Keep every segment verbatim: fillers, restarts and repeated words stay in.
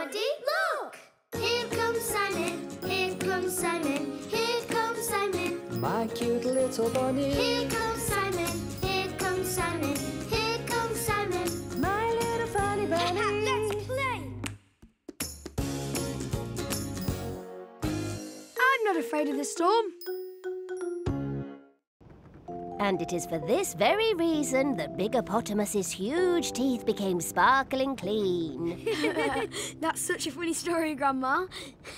Everybody, look! Here comes Simon, here comes Simon, here comes Simon. My cute little bunny. Here comes Simon, here comes Simon, here comes Simon. My little funny bunny. Let's play! I'm not afraid of the storm. And it is for this very reason that Bigopotamus's huge teeth became sparkling clean. That's such a funny story, Grandma.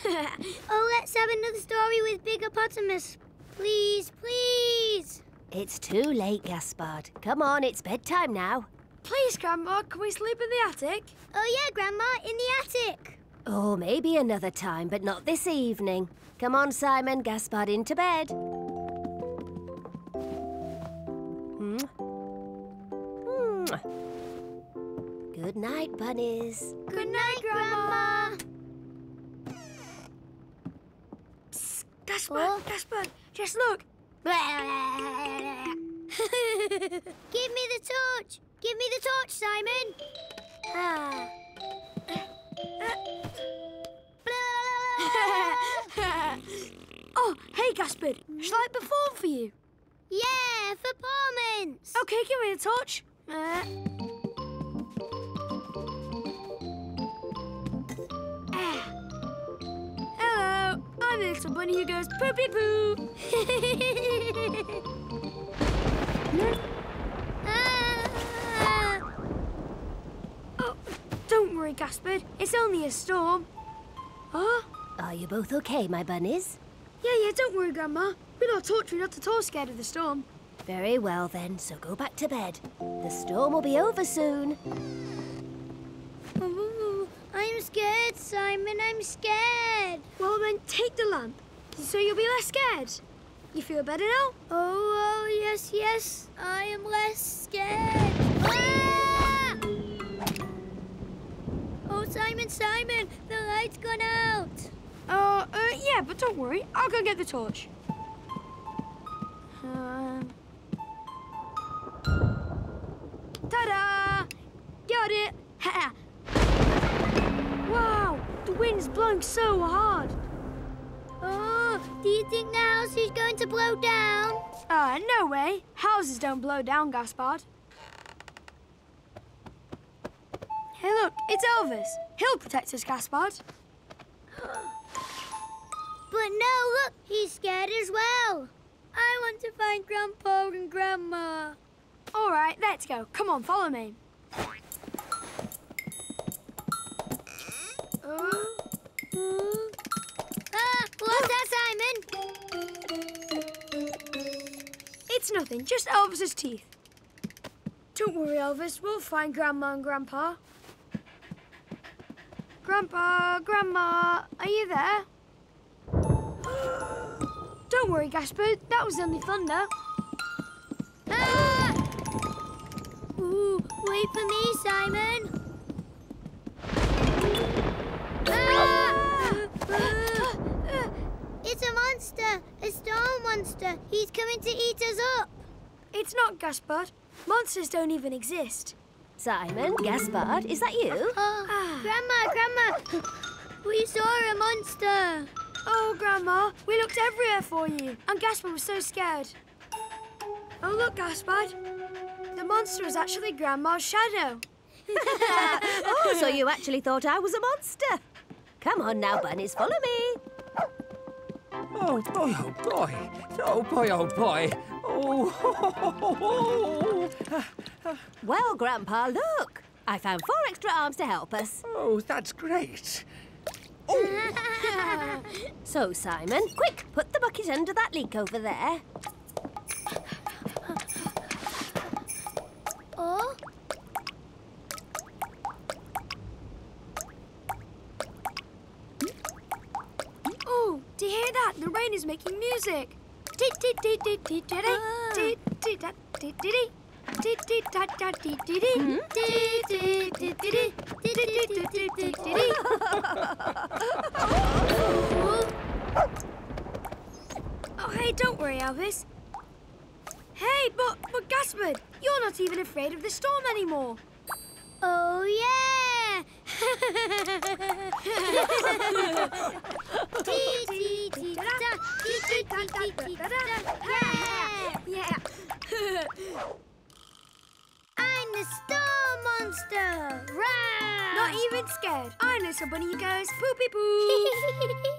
Oh, let's have another story with Bigopotamus. Please, please. It's too late, Gaspard. Come on, it's bedtime now. Please, Grandma, can we sleep in the attic? Oh, yeah, Grandma, in the attic. Oh, maybe another time, but not this evening. Come on, Simon, Gaspard, into bed. Good night, bunnies. Good night, Grandma. Psst, Gaspard, oh. Gaspard, just look. Give me the torch. Give me the torch, Simon. Ah. Oh, hey, Gaspard. Shall I perform for you? Yeah, performance. OK, give me the torch. Uh. Hello, I'm the little bunny who goes poopy poo. Ah. Oh, don't worry, Gaspard. It's only a storm. Huh? Are you both okay, my bunnies? Yeah, yeah. Don't worry, Grandma. We're not taught, we're not at all scared of the storm. Very well then, so go back to bed. The storm will be over soon. Oh, I'm scared, Simon, I'm scared. Well then, take the lamp, so you'll be less scared. You feel better now? Oh, oh yes, yes, I am less scared. Ah! Oh, Simon, Simon, the light's gone out. Oh, uh, uh, yeah, but don't worry, I'll go get the torch. Um... Ta-da! Got it! Ha-ha! Wow! The wind's blowing so hard! Oh, do you think the house is going to blow down? Ah, uh, no way! Houses don't blow down, Gaspard. Hey, look, it's Elvis. He'll protect us, Gaspard. But no, look, he's scared as well. I want to find Grandpa and Grandma. All right, let's go. Come on, follow me. Oh. Oh. Ah, what's that, Simon? It's nothing, just Elvis's teeth. Don't worry, Elvis. We'll find Grandma and Grandpa. Grandpa, Grandma, are you there? Don't worry, Gaspard. That was only thunder. Ah! Ooh, wait for me, Simon. Ah! It's a monster, a storm monster. He's coming to eat us up. It's not, Gaspard. Monsters don't even exist. Simon, Gaspard, is that you? Oh, ah. Grandma, Grandma, we saw a monster. Oh, Grandma, we looked everywhere for you. And Gaspard was so scared. Oh, look, Gaspard. The monster is actually Grandma's shadow. Oh, so you actually thought I was a monster. Come on now, bunnies, follow me. Oh, boy, oh, boy. Oh, boy, oh, boy. Oh, ho, ho, ho, ho. Uh, uh. Well, Grandpa, look. I found four extra arms to help us. Oh, that's great. Oh. So, Simon, quick, put the bucket under that leak over there. Oh. Oh, do you hear that? The rain is making music. Oh, hey, don't worry, Elvis. Hey, but, but Gaspard, you're not even afraid of the storm anymore. Oh, yeah. Yeah. I'm the star monster. Not even scared. I'm little bunny who goes poopy poo.